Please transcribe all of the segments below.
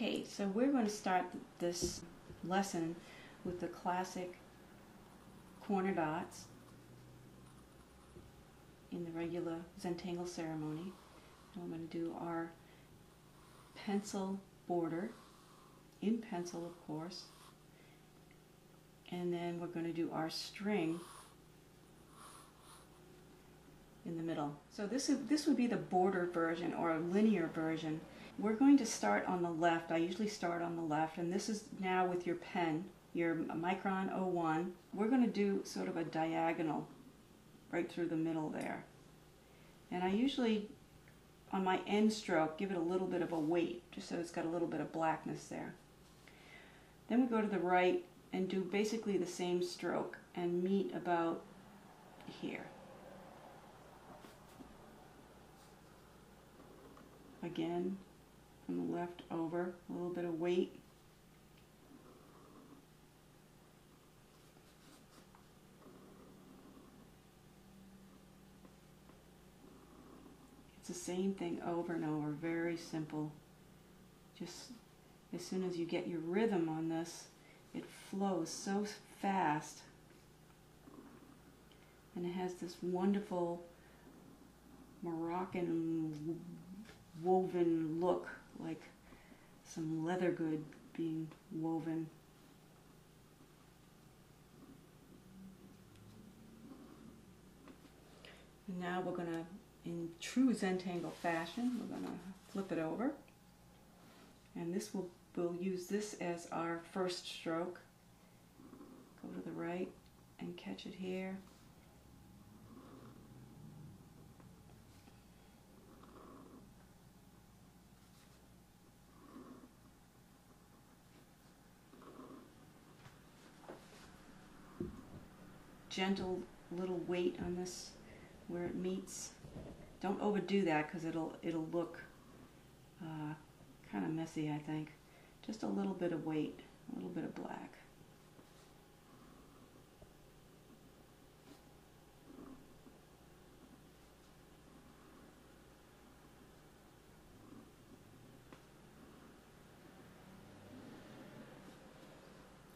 Okay, so we're going to start this lesson with the classic corner dots in the regular Zentangle ceremony. And we're going to do our pencil border, in pencil of course, and then we're going to do our string in the middle. So this would be the border version or a linear version. We're going to start on the left. I usually start on the left, and this is now with your pen, your Micron 01. We're going to do sort of a diagonal right through the middle there. And I usually, on my end stroke, give it a little bit of a weight, just so it's got a little bit of blackness there. Then we go to the right and do basically the same stroke and meet about here. Again, from the left over, a little bit of weight. It's the same thing over and over, very simple. Just as soon as you get your rhythm on this, it flows so fast. And it has this wonderful Moroccan woven look, like some leather good being woven. And now we're going to, in true Zentangle fashion, we're going to flip it over. And this will, we'll use this as our first stroke. Go to the right and catch it here. Gentle little weight on this where it meets. Don't overdo that because it'll look kind of messy, I think. Just a little bit of weight, a little bit of black.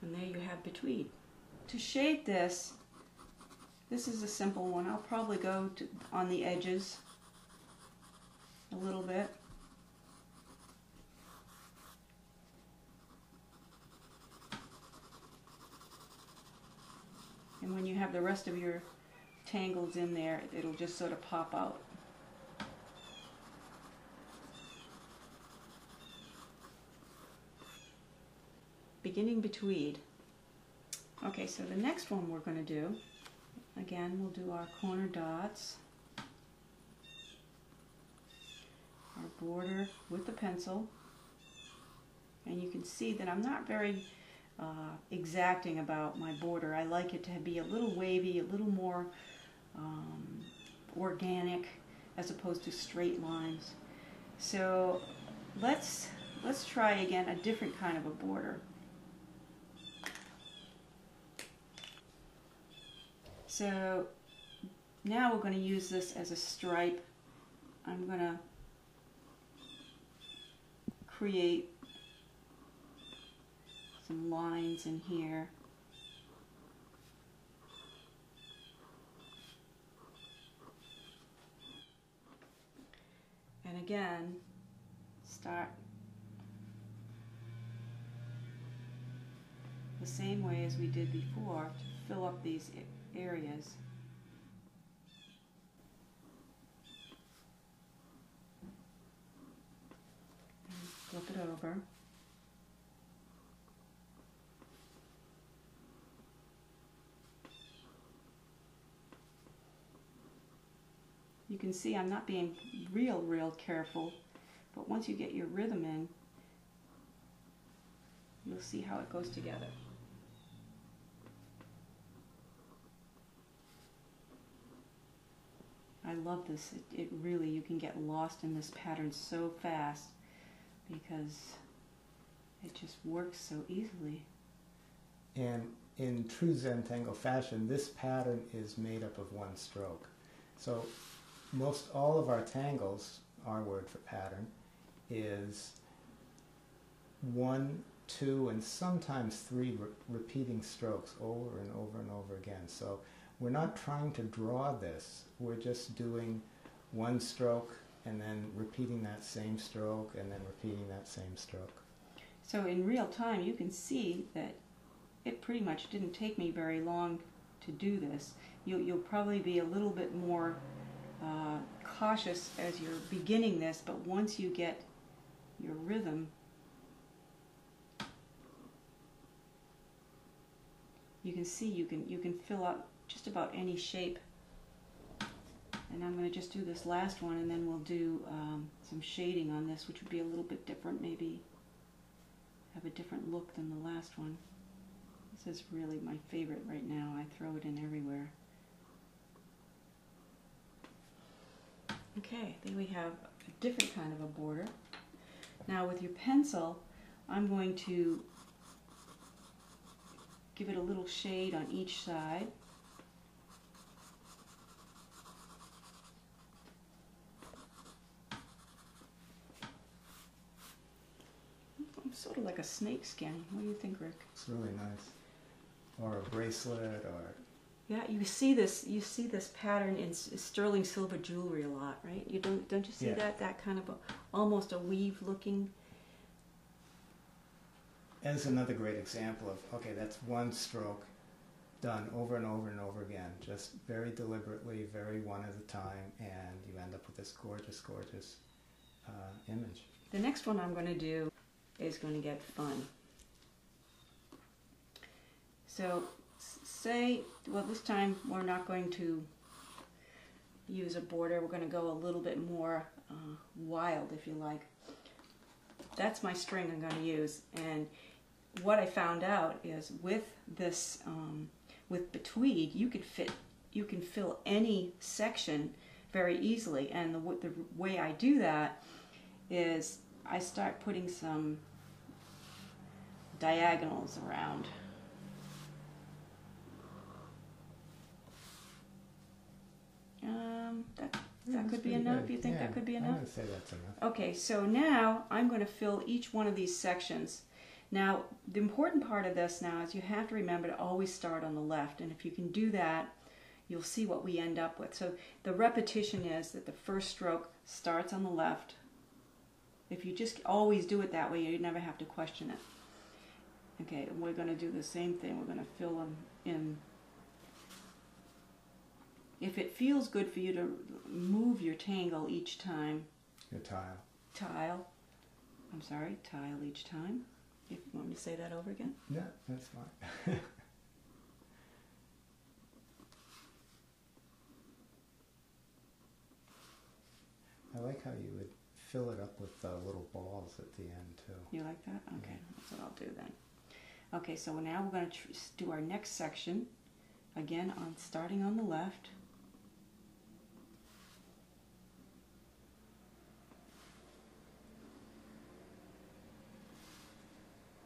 And there you have Betweed. To shade this, this is a simple one. I'll probably go to, on the edges a little bit. And when you have the rest of your tangles in there, it'll just sort of pop out. Beginning Betweed. Okay, so the next one we're going to do, again, we'll do our corner dots, our border with the pencil, and you can see that I'm not very exacting about my border. I like it to be a little wavy, a little more organic, as opposed to straight lines. So let's try again a different kind of a border. So now we're going to use this as a stripe. I'm going to create some lines in here. And again, start the same way as we did before to fill up these areas. And flip it over. You can see I'm not being real careful, but once you get your rhythm in, you'll see how it goes together. I love this. It really, you can get lost in this pattern so fast because it just works so easily. And in true Zentangle fashion, this pattern is made up of one stroke. So most all of our tangles, our word for pattern, is one, two, and sometimes three repeating strokes over and over and over again. So we're not trying to draw this. We're just doing one stroke and then repeating that same stroke and then repeating that same stroke. So in real time, you can see that it pretty much didn't take me very long to do this. You'll probably be a little bit more cautious as you're beginning this, but once you get your rhythm, you can see you can fill out just about any shape. And I'm going to just do this last one, and then we'll do some shading on this, which would be a little bit different, maybe have a different look than the last one. This is really my favorite right now. I throw it in everywhere. Okay, then we have a different kind of a border. Now with your pencil, I'm going to give it a little shade on each side. I'm sort of like a snake skin. What do you think, Rick? It's really nice. Or a bracelet, or... Yeah, you see this pattern in sterling silver jewelry a lot, right? You don't you see that? That kind of a, almost a weave looking. And it's another great example of, okay, that's one stroke done over and over and over again, just very deliberately, very one at a time, and you end up with this gorgeous, gorgeous image. The next one I'm going to do is going to get fun. So say, well, this time we're not going to use a border. We're going to go a little bit more wild, if you like. That's my string I'm going to use, and what I found out is with this, with Betweed, you can fill any section very easily, and the way I do that is I start putting some diagonals around. That could be enough? You think that could be enough? I would say that's enough. Okay, so now I'm going to fill each one of these sections. Now, the important part of this now is you have to remember to always start on the left, and if you can do that, you'll see what we end up with. So the repetition is that the first stroke starts on the left. If you just always do it that way, you never have to question it. Okay, and we're going to do the same thing. We're going to fill them in. If it feels good for you to move your tangle each time. Your tile. Tile. I'm sorry, tile each time. You want me to say that over again? No, that's fine. I like how you would fill it up with little balls at the end, too. You like that? Okay, That's what I'll do then. Okay, so now we're going to do our next section. Again, starting on the left.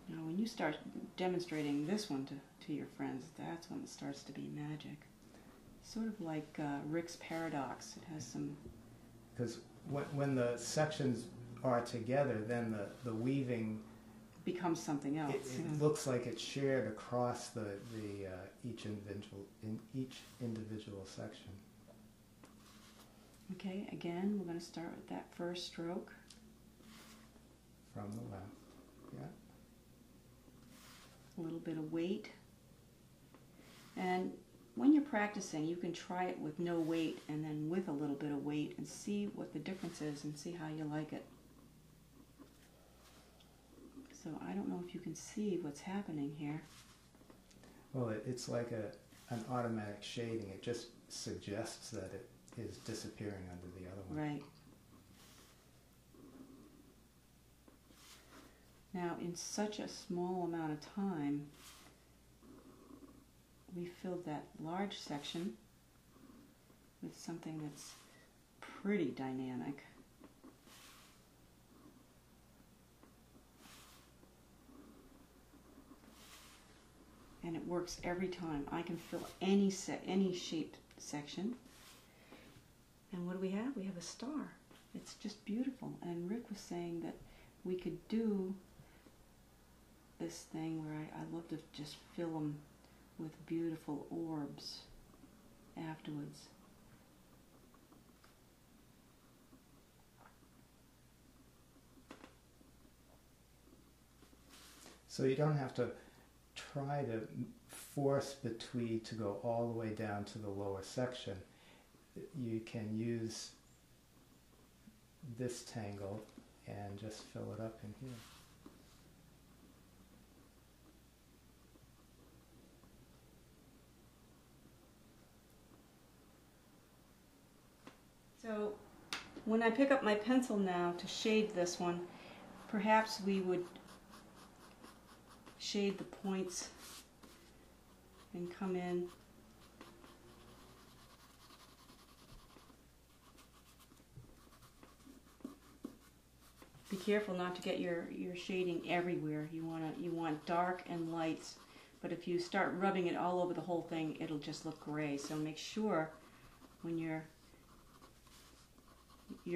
Now when you start demonstrating this one to your friends, that's when it starts to be magic. Sort of like Rick's Paradox. It has some... Because when the sections are together, then the weaving... becomes something else. It looks like it's shared across each individual section. Okay, again, we're going to start with that first stroke. From the left, yeah. A little bit of weight. And when you're practicing, you can try it with no weight and then with a little bit of weight and see what the difference is and see how you like it. So I don't know if you can see what's happening here. Well, it's like an automatic shading. It just suggests that it is disappearing under the other one. Right. Now, in such a small amount of time, we filled that large section with something that's pretty dynamic. And it works every time. I can fill any shaped section. And what do we have? We have a star. It's just beautiful. And Rick was saying that we could do this thing where I'd love to just fill them with beautiful orbs afterwards. So you don't have to try to force Betweed to go all the way down to the lower section. You can use this tangle and just fill it up in here. So when I pick up my pencil now to shade this one, perhaps we would shade the points and come in. Be careful not to get your shading everywhere. You want dark and lights, but if you start rubbing it all over the whole thing, it'll just look gray. So make sure when you're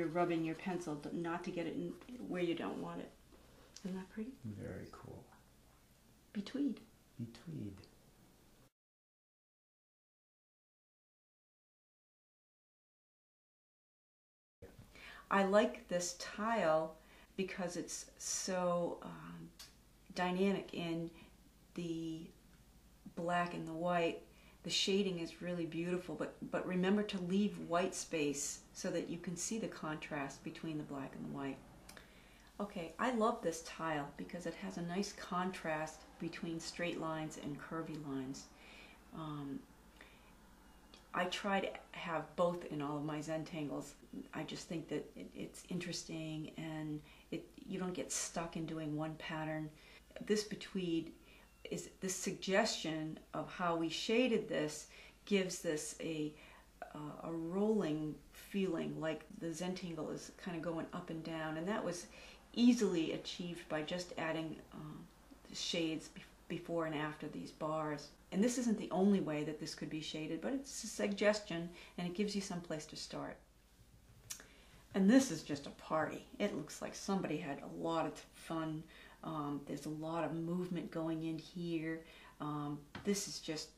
rubbing your pencil not to get it in where you don't want it. Isn't that pretty? Very cool. Betweed. Betweed. I like this tile because it's so dynamic in the black and the white. The shading is really beautiful, but remember to leave white space so that you can see the contrast between the black and the white. Okay, I love this tile because it has a nice contrast between straight lines and curvy lines. I try to have both in all of my Zentangles. I just think that it's interesting, and you don't get stuck in doing one pattern. This Betweed, is this suggestion of how we shaded this, gives this a rolling feeling, like the Zentangle is kind of going up and down, and that was easily achieved by just adding shades before and after these bars. And this isn't the only way that this could be shaded, but it's a suggestion, and it gives you some place to start. And this is just a party. It looks like somebody had a lot of fun. There's a lot of movement going in here. This is just,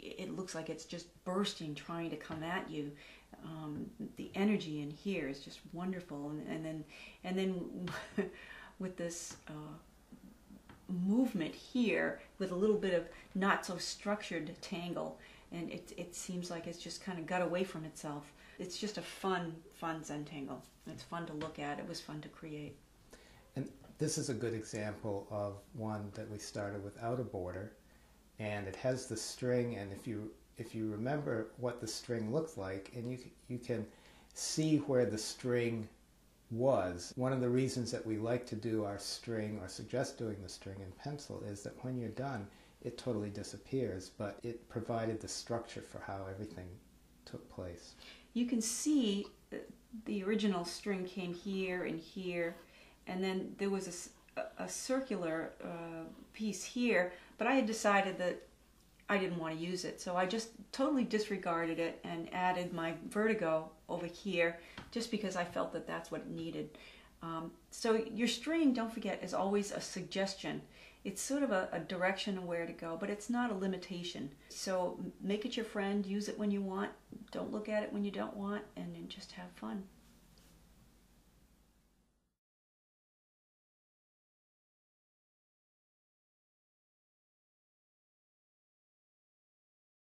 it looks like it's just bursting, trying to come at you. The energy in here is just wonderful. And then with this movement here, with a little bit of not so structured tangle, and it seems like it's just kind of got away from itself. It's just a fun Zentangle. It's fun to look at. It was fun to create. And this is a good example of one that we started without a border, and it has the string, and if you remember what the string looked like, and you can see where the string was. One of the reasons that we like to do our string, or suggest doing the string in pencil, is that when you're done, it totally disappears, but it provided the structure for how everything took place. You can see the original string came here and here, and then there was a circular piece here, but I had decided that I didn't want to use it, so I just totally disregarded it and added my vertigo over here just because I felt that that's what it needed. So your string, don't forget, is always a suggestion. It's sort of a direction of where to go, but it's not a limitation. So make it your friend, use it when you want, don't look at it when you don't want, and then just have fun.